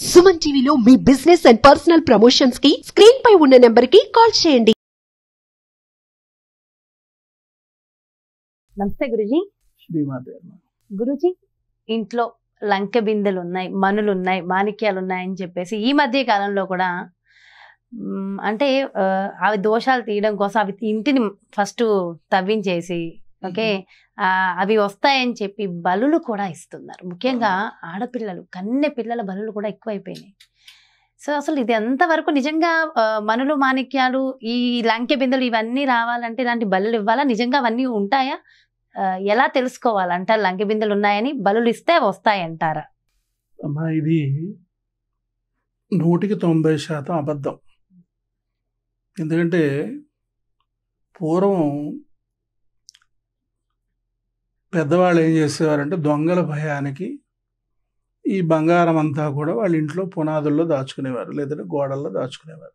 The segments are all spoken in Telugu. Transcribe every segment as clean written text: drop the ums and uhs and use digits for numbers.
Suman TV lo me business and personal promotions ki screen పై ఉన్న నెంబర్ కి కాల్ చేయండి. నమస్తే గురుజీ. శ్రీ మాధవ. గురుజీ ఇంట్లో లంక బిందెలు ఉన్నాయి, మనులు ఉన్నాయి, మాణిక్యాలు ఉన్నాయి అని చెప్పేసి ఈ మధ్య కాలంలో కూడా అంటే అవి దోషాలు తీయడం కోసం అవి ఇంటిని ఫస్ట్ తవ్వించేసి ఓకే అవి వస్తాయని చెప్పి బలులు కూడా ఇస్తున్నారు. ముఖ్యంగా ఆడపిల్లలు కన్నె పిల్లల బలులు కూడా ఎక్కువైపోయినాయి. సో అసలు ఇది ఎంతవరకు నిజంగా మనులు మాణిక్యాలు ఈ లంకె బిందెలు ఇవన్నీ రావాలంటే ఇలాంటి బలులు ఇవ్వాలా? నిజంగా అవన్నీ ఉంటాయా? ఎలా తెలుసుకోవాలంటారు లంకె బిందెలు ఉన్నాయని? బలులు ఇస్తే వస్తాయంటారా? అమ్మా ఇది 100% అబద్ధం. ఎందుకంటే పూర్వం పెద్దవాళ్ళు ఏం చేసేవారంటే దొంగల భయానికి ఈ బంగారం అంతా కూడా వాళ్ళ ఇంట్లో పునాదుల్లో దాచుకునేవారు, లేదంటే గోడల్లో దాచుకునేవారు.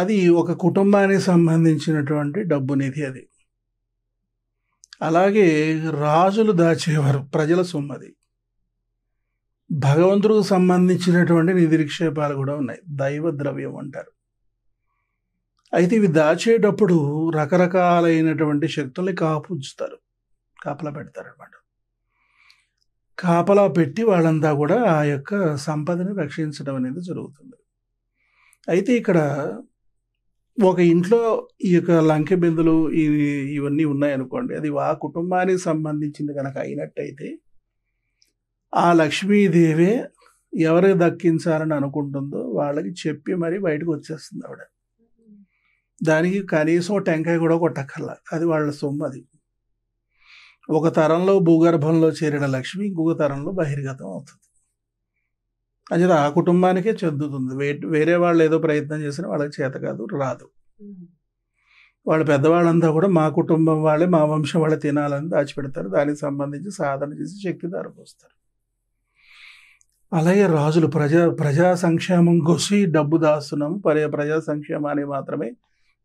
అది ఒక కుటుంబానికి సంబంధించినటువంటి డబ్బు నిధి అది. అలాగే రాజులు దాచేవారు, ప్రజల సొమ్మది. భగవంతుడికి సంబంధించినటువంటి నిధిక్షేపాలు కూడా ఉన్నాయి, దైవ ద్రవ్యం అంటారు. అయితే ఇవి దాచేటప్పుడు రకరకాలైనటువంటి శక్తుల్ని కాపుంచుతారు, కాపలా పెడతారు అన్నమాట. కాపలా పెట్టి వాళ్ళంతా కూడా ఆ యొక్క సంపదని రక్షించడం అనేది జరుగుతుంది. అయితే ఇక్కడ ఒక ఇంట్లో ఈ యొక్క లంకె బిందులు ఇవన్నీ ఉన్నాయనుకోండి, అది ఆ కుటుంబానికి సంబంధించింది కనుక అయినట్టయితే ఆ లక్ష్మీదేవే ఎవరికి దక్కించాలని అనుకుంటుందో వాళ్ళకి చెప్పి మరి బయటకు వచ్చేస్తుంది ఆవిడ. దానికి కనీసం టెంకాయ కూడా కొట్టక్కర్లా, అది వాళ్ళ సొమ్ము. అది ఒక తరంలో భూగర్భంలో చేరిన లక్ష్మి ఇంకొక తరంలో బహిర్గతం అవుతుంది. అది ఆ కుటుంబానికే చెందుతుంది. వేరే వాళ్ళు ఏదో ప్రయత్నం చేసినా వాళ్ళకి చేత కాదు, రాదు. వాళ్ళు పెద్దవాళ్ళంతా కూడా మా కుటుంబం వాళ్ళే, మా వంశం వాళ్ళే తినాలని దాచిపెడతారు. దానికి సంబంధించి సాధన చేసి శక్తి దారిపోస్తారు. అలాగే రాజులు ప్రజా సంక్షేమం కోసం డబ్బు దాస్తున్నాము, ప్రజా సంక్షేమానికి మాత్రమే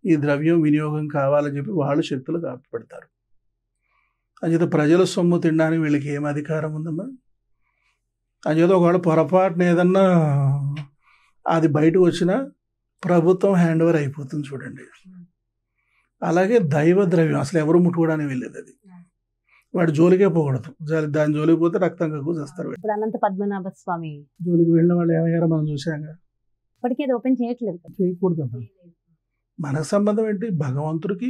ఈ ద్రవ్యం వినియోగం కావాలని చెప్పి వాళ్ళు శక్తులు కాపాడుతారు. అంచేత ప్రజల సొమ్ము తినడానికి వీళ్ళకి ఏం అధికారం ఉందమ్మా? అంచేత ఒకవేళ పొరపాటున ఏదన్నా అది బయటకు వచ్చినా ప్రభుత్వం హ్యాండ్ ఓవర్ అయిపోతుంది చూడండి. అలాగే దైవ ద్రవ్యం అసలు ఎవరు ముట్టుకోవడానికి వెళ్ళేది, అది వాడు జోలికే పోకూడదు. దాని జోలికి పోతే రక్తం కక్కుస్తారు. ఇప్పుడు అనంత పద్మనాభ స్వామి జోలికి వెళ్ళిన వాళ్ళు ఏమయ్యారో మనం చూసాగా. ఇప్పటికీ అది ఓపెన్ చేయట్లేదు, చేయకూడదు. మనకు సంబంధం ఏంటి? భగవంతుడికి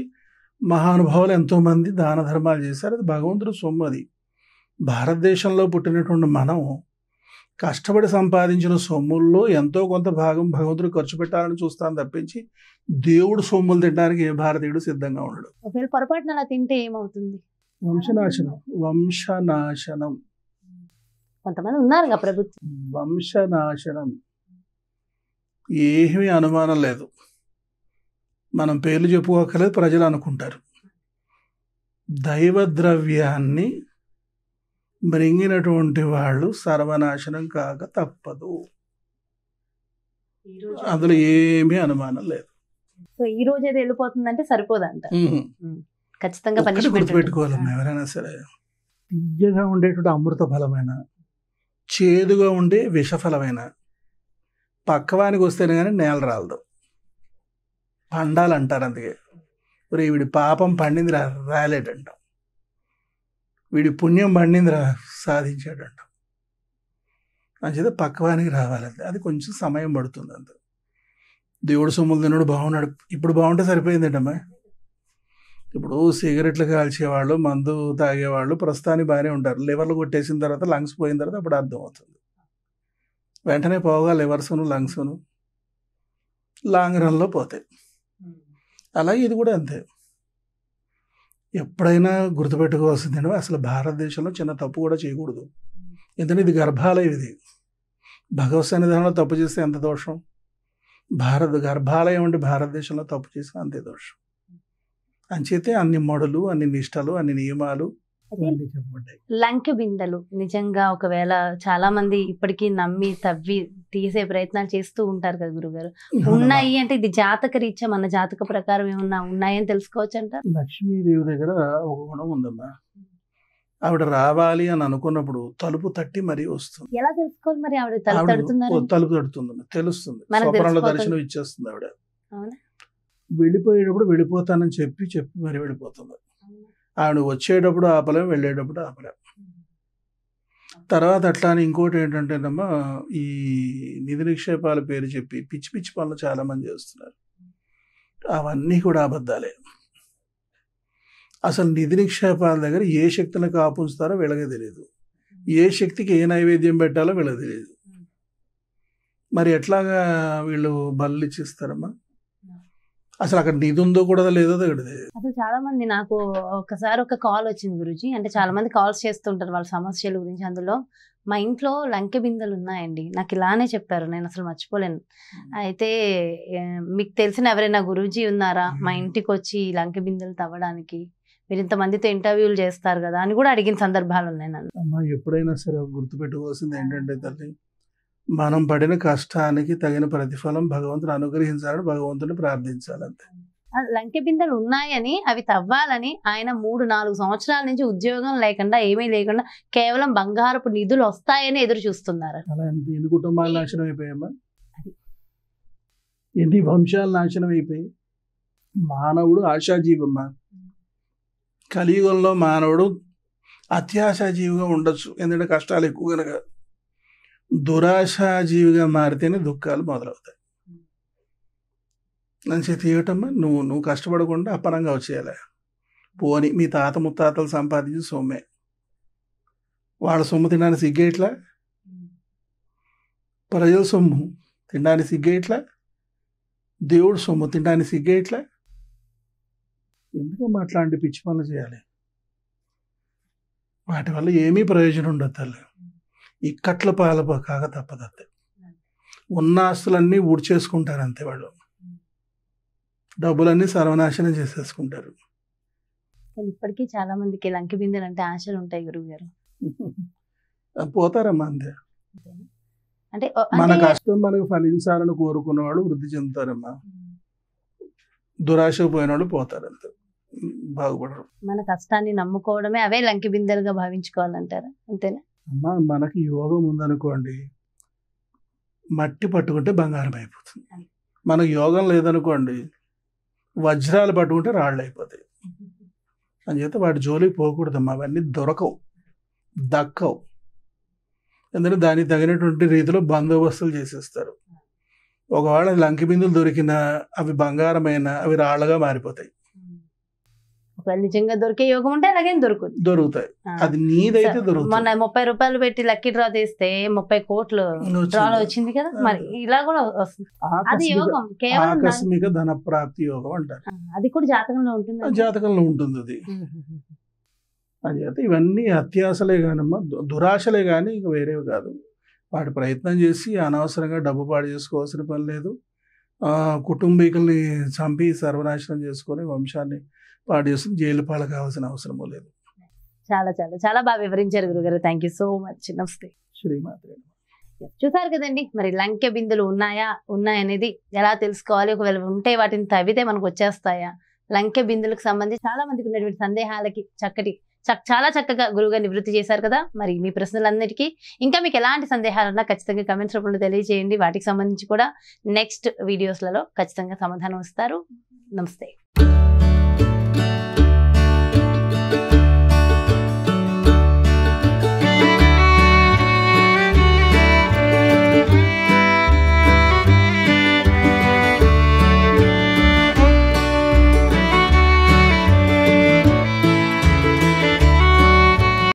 మహానుభావులు ఎంతోమంది దాన ధర్మాలు చేశారు, అది భగవంతుడు సొమ్ము. అది భారతదేశంలో పుట్టినటువంటి మనం కష్టపడి సంపాదించిన సొమ్ముల్లో ఎంతో కొంత భాగం భగవంతుడు ఖర్చు పెట్టాలని చూస్తాను తప్పించి దేవుడు సొమ్ములు తినడానికి ఏ భారతీయుడు సిద్ధంగా ఉండడు. ఒకవేళ పొరపాటున అలా తింటే ఏమవుతుంది? వంశనాశనం. కొంతమంది ఉన్నారు ప్రభుత్వం వంశనాశనం. ఏమీ అనుమానం లేదు, మనం పేర్లు చెప్పుకోకలేదు, ప్రజలు అనుకుంటారు. దైవ ద్రవ్యాన్ని మృంగినటువంటి వాళ్ళు సర్వనాశనం కాక తప్పదు, అందులో ఏమీ అనుమానం లేదు. సో ఈ రోజు ఏదో వెళ్ళిపోతుందంటే సరిపోదంట, ఖచ్చితంగా పెట్టుకోవాలన్నా. ఎవరైనా సరే తీయగా ఉండేటువంటి అమృత ఫలమైన, చేదుగా ఉండే విషఫలమైన పక్కవానికి వస్తేనే కానీ నేల రాలదు, పండాలంటారు. అందుకే వీడి పాపం పండింది రాలేడంటాం, వీడి పుణ్యం పండింది సాధించాడంటాం. అంచేత పక్కవానికి రావాలంటే అది కొంచెం సమయం పడుతుంది. అంత దేవుడు సొమ్ములు తిన్నాడు, బాగున్నాడు, ఇప్పుడు బాగుంటే సరిపోయిందంటమ్మా. ఇప్పుడు సిగరెట్లు కాల్చేవాళ్ళు, మందు తాగేవాళ్ళు ప్రస్తుతానికి బాగానే ఉంటారు. లివర్లు కొట్టేసిన తర్వాత, లంగ్స్ పోయిన తర్వాత అప్పుడు అర్థం అవుతుంది. వెంటనే పోగా లివర్సును లంగ్స్ను లాంగ్ రన్లో పోతాయి. అలాగే ఇది కూడా అంతే. ఎప్పుడైనా గుర్తుపెట్టుకోవాల్సింది అసలు భారతదేశంలో చిన్న తప్పు కూడా చేయకూడదు. ఎందుకంటే ఇది గర్భాలయం, ఇది భగవత్ సన్నిధానంలో తప్పు చేస్తే ఎంత దోషం. గర్భాలయం అంటే భారతదేశంలో తప్పు చేస్తే అంతే దోషం. అంచేతే అన్ని మొడలు, అన్ని నిష్టలు, అన్ని నియమాలు చెప్పబడ్డాయి. లంకె బిందెలు నిజంగా ఒకవేళ చాలా మంది ఇప్పటికీ నమ్మి తవ్వి తీసే ప్రయత్నాలు చేస్తూ ఉంటారు కదా గురుగారు. ఉన్నాయి అంటే ఇది జాతక రీత్యా మన జాతక ప్రకారం ఏమన్నా ఉన్నాయని తెలుసుకోవచ్చు అంట. లక్ష్మీదేవి దగ్గర ఒక గుణం ఉందమ్మా, ఆవిడ రావాలి అని అనుకున్నప్పుడు తలుపు తట్టి మరీ వస్తుంది. ఎలా తెలుసుకోవాలి మరి ఆవిడ తలుపు తడుతున్నారు? తలుపు తడుతుంది తెలుస్తుంది. స్వప్నంలో దర్శనం ఇచ్చేస్తుంది ఆవిడ. వెళ్ళిపోయేటప్పుడు వెళ్ళిపోతానని చెప్పి చెప్పి మరి వెళ్ళిపోతుంది. ఆవిడ వచ్చేటప్పుడు ఆపలేం, వెళ్ళేటప్పుడు ఆపలేం. తర్వాత అట్లా అని ఇంకోటి ఏంటంటేనమ్మా, ఈ నిధి నిక్షేపాల పేరు చెప్పి పిచ్చి పిచ్చి పనులు చాలా మంది చేస్తున్నారు. అవన్నీ కూడా అబద్ధాలే. అసలు నిధి నిక్షేపాల దగ్గర ఏ శక్తులను కాపుస్తారో వీళ్ళకే తెలియదు, ఏ శక్తికి ఏ నైవేద్యం పెట్టాలో వీళ్ళకి తెలియదు. మరి ఎట్లాగా వీళ్ళు బళ్ళు ఇచ్చిస్తారమ్మా? అసలు అక్కడ నిధి ఉందో కూడా లేదో అసలు. చాలా మంది నాకు ఒకసారి ఒక కాల్ వచ్చింది గురుజీ, అంటే చాలా మంది కాల్స్ చేస్తుంటారు వాళ్ళ సమస్యల గురించి. అందులో మా ఇంట్లో లంకె బిందెలు ఉన్నాయండి, నాకు ఇలానే చెప్పారు, నేను అసలు మర్చిపోలేను. అయితే మీకు తెలిసిన ఎవరైనా గురూజీ ఉన్నారా మా ఇంటికి వచ్చి ఈ లంకె బిందెలు తవ్వడానికి, మీరు ఇంతమందితో ఇంటర్వ్యూలు చేస్తారు కదా అని కూడా అడిగిన సందర్భాలు ఉన్నాయి నన్ను. అమ్మా ఎప్పుడైనా సరే గుర్తుపెట్టుకోవాల్సింది ఏంటంటే తల్లి, మనం పడిన కష్టానికి తగిన ప్రతిఫలం భగవంతుడు అనుగ్రహించాలని భగవంతుని ప్రార్థించాలంతే. లంకె బిందెలు ఉన్నాయని అవి తవ్వాలని ఆయన 3-4 సంవత్సరాల నుంచి ఉద్యోగం లేకుండా ఏమీ లేకుండా కేవలం బంగారపు నిధులు వస్తాయని ఎదురు చూస్తున్నారు. ఎన్ని కుటుంబాలు నాశనం అయిపోయాయమ్మా, ఎన్ని వంశాలు నాశనం అయిపోయాయి. మానవుడు ఆశాజీవమ్మా, కలియుగంలో మానవుడు అత్యాశాజీవిగా ఉండొచ్చు, ఎందుకంటే కష్టాలు ఎక్కువ కనుక. దురాశాజీవిగా మారితేనే దుఃఖాలు మొదలవుతాయి. నన్ను చేతియటమ్మా, నువ్వు కష్టపడకుండా అప్పనంగా వచ్చేయాలి. పోని మీ తాత ముత్తాతలు సంపాదించి సొమ్మే, వాళ్ళ సొమ్ము తినడానికి సిగ్గేట్లా? ప్రజల సొమ్ము తినడానికి సిగ్గేట్లా? దేవుడు సొమ్ము తినడానికి సిగ్గేట్లా? ఎందుకమ్మా అట్లాంటి పిచ్చి పనులు చేయాలి? వాటి వల్ల ఏమీ ప్రయోజనం ఉండదు తల్లి. ఇక్కట్ల పాలపో కాక తప్పదంతే. ఉన్న ఆస్తులన్నీ ఊడ్చేసుకుంటారు అంతే, వాళ్ళు డబ్బులన్నీ సర్వనాశనం చేసేసుకుంటారు. ఇప్పటికీ చాలా మందికి లంకె బిందెలు అంటే ఆశలు ఉంటాయి గురువు గారు. పోతారమ్మా అంతే. అంటే మన కష్టం మనకు ఫలించాలని కోరుకున్న వాళ్ళు వృద్ధి చెందుతారమ్మా, దురాశ పోయిన వాళ్ళు పోతారు అంతే, బాగుపడరు. మన కష్టాన్ని నమ్ముకోవడమే అవే లంకె బిందెలుగా భావించుకోవాలంటారా? అంతేనా అమ్మా, మనకి యోగం ఉందనుకోండి, మట్టి పట్టుకుంటే బంగారం అయిపోతుంది. మనకు యోగం లేదనుకోండి, వజ్రాలు పట్టుకుంటే రాళ్ళు అయిపోతాయి. అని చేత వాటి జోలికి పోకూడదమ్మా, అవన్నీ దొరకవు, దక్కవు. ఎందుకంటే దానికి తగినటువంటి రీతిలో బందోబస్తులు చేసేస్తారు. ఒకవేళ లంకె బిందులు దొరికినా అవి బంగారమైనా అవి రాళ్ళగా మారిపోతాయి. నిజంగా దొరికే యోగం ఉంటే అలాగే దొరుకుతాయి. అది నీదైతే దొరుకుతుంది. మన 30 రూపాయలు పెట్టి లక్కీ డ్రా తీస్తే 30 కోట్లు డ్రాలో వచ్చింది కదా, మరి ఇలా కూడా వస్తుంది. అది యోగం, కేవలం ఆకస్మిక ధన ప్రాప్తి యోగం అంటారు. అది కూడా జాతకంలో ఉంటుంది, జాతకంలో ఉంటుంది అది. అది అయితే ఇవన్నీ అత్యాశలే కానమ్మా, దురాశలే కానీ ఇక వేరేవి కాదు. వాటి ప్రయత్నం చేసి అనవసరంగా డబ్బు పాడు చేసుకోవాల్సిన పని లేదు. కుటుంబీకుల్ని చంపి సర్వనాశనం చేసుకొని వంశాన్ని పాడు చేసుకుని జైలు పాలు కావాల్సిన అవసరమూ లేదు. చాలా చాలా చాలా బాగా వివరించారు గురుగారు, థ్యాంక్ యూ సో మచ్. నమస్తే. శ్రీమాత్రే. చూసారు కదండి, మరి లంకె బిందులు ఉన్నాయా ఉన్నాయనేది ఎలా తెలుసుకోవాలి, ఒకవేళ ఉంటే వాటిని తవ్వితే మనకు వచ్చేస్తాయా, లంకె బిందులకు సంబంధించి చాలా మందికి ఉన్నటువంటి సందేహాలకి చాలా చక్కగా గురువుగా నివృత్తి చేశారు కదా. మరి మీ ప్రశ్నలన్నిటికీ ఇంకా మీకు ఎలాంటి సందేహాలు ఉన్నా ఖచ్చితంగా కమెంట్స్ రూపంలో తెలియజేయండి. వాటికి సంబంధించి కూడా నెక్స్ట్ వీడియోస్లలో ఖచ్చితంగా సమాధానం ఇస్తారు. నమస్తే.